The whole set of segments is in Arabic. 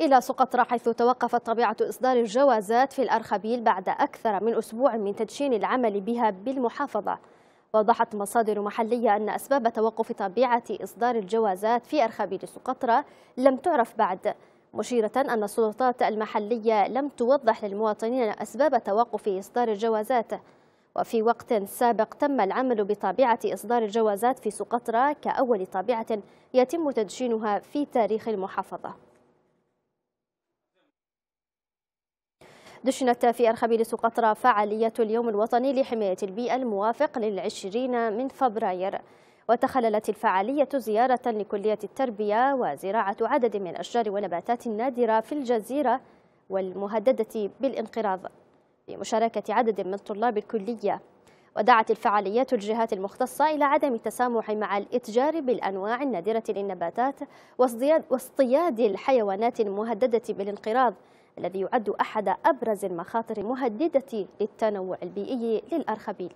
إلى سقطرى حيث توقفت طبيعة إصدار الجوازات في الأرخبيل بعد أكثر من أسبوع من تدشين العمل بها بالمحافظة. وضحت مصادر محلية أن أسباب توقف طبيعة إصدار الجوازات في أرخبيل سقطرى لم تعرف بعد، مشيرة أن السلطات المحلية لم توضح للمواطنين أسباب توقف إصدار الجوازات. وفي وقت سابق تم العمل بطبيعة إصدار الجوازات في سقطرى كأول طبيعة يتم تدشينها في تاريخ المحافظة. دشنت في أرخبيل سقطرى فعالية اليوم الوطني لحماية البيئة الموافق لل20 من فبراير، وتخللت الفعالية زيارة لكلية التربية وزراعة عدد من الأشجار والنباتات النادرة في الجزيرة والمهددة بالانقراض بمشاركة عدد من طلاب الكلية. ودعت الفعاليات الجهات المختصة إلى عدم التسامح مع الإتجار بالأنواع النادرة للنباتات واصطياد الحيوانات المهددة بالانقراض الذي يعد أحد أبرز المخاطر المهددة للتنوع البيئي للأرخبيل.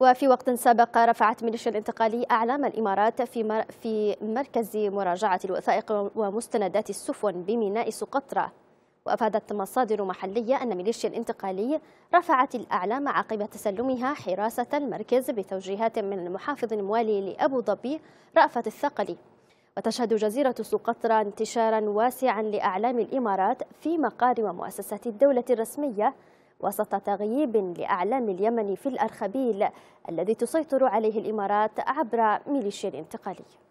وفي وقت سابق رفعت ميليشيا الانتقالي أعلام الإمارات في مركز مراجعة الوثائق ومستندات السفن بميناء سقطرى. وأفادت مصادر محلية أن ميليشيا الانتقالي رفعت الأعلام عقب تسلمها حراسة المركز بتوجيهات من المحافظ الموالي لأبو ظبي رأفت الثقلي. وتشهد جزيرة سقطرى انتشارا واسعا لأعلام الإمارات في مقار ومؤسسات الدولة الرسمية، وسط تغييب لأعلام اليمن في الأرخبيل الذي تسيطر عليه الإمارات عبر ميليشيا الانتقالية.